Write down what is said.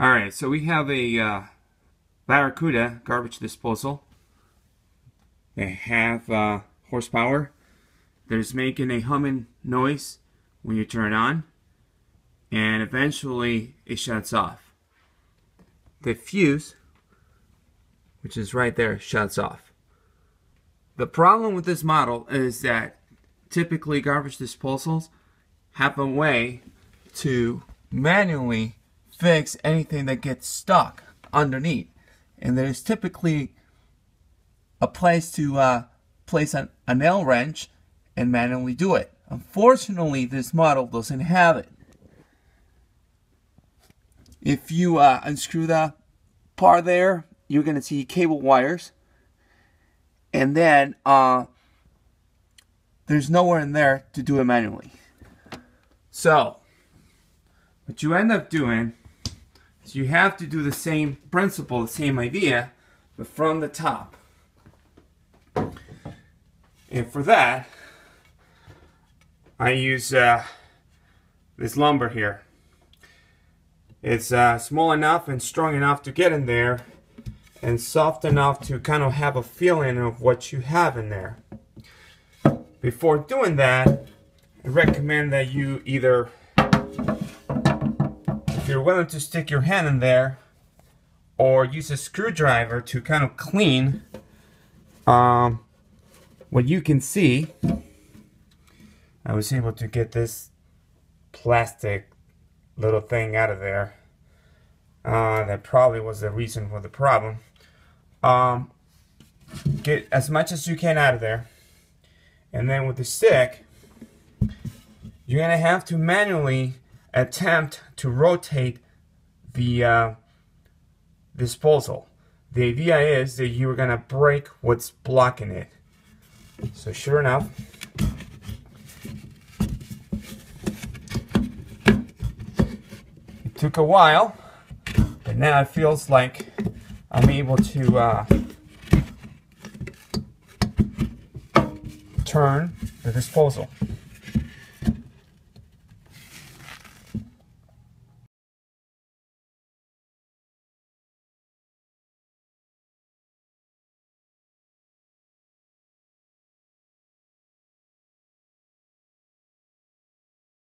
Alright, so we have a Barracuda garbage disposal. They have horsepower. There's making a humming noise when you turn it on, and eventually it shuts off. The fuse, which is right there, shuts off. The problem with this model is that typically garbage disposals have a way to manually fix anything that gets stuck underneath, and there's typically a place to place a nail wrench and manually do it. Unfortunately, this model doesn't have it. If you unscrew that part there, you're going to see cable wires, and then there's nowhere in there to do it manually. So what you end up doing is you have to do the same principle, the same idea, but from the top. And for that, I use this lumber here. It's small enough and strong enough to get in there, and soft enough to kind of have a feeling of what you have in there. Before doing that, I recommend that you either, if you're willing to stick your hand in there, or use a screwdriver to kind of clean what you can see. I was able to get this plastic little thing out of there. That probably was the reason for the problem. Get as much as you can out of there, and then with the stick you're gonna have to manually attempt to rotate the disposal. The idea is that you're gonna break what's blocking it. So sure enough, it took a while. Now it feels like I'm able to turn the disposal.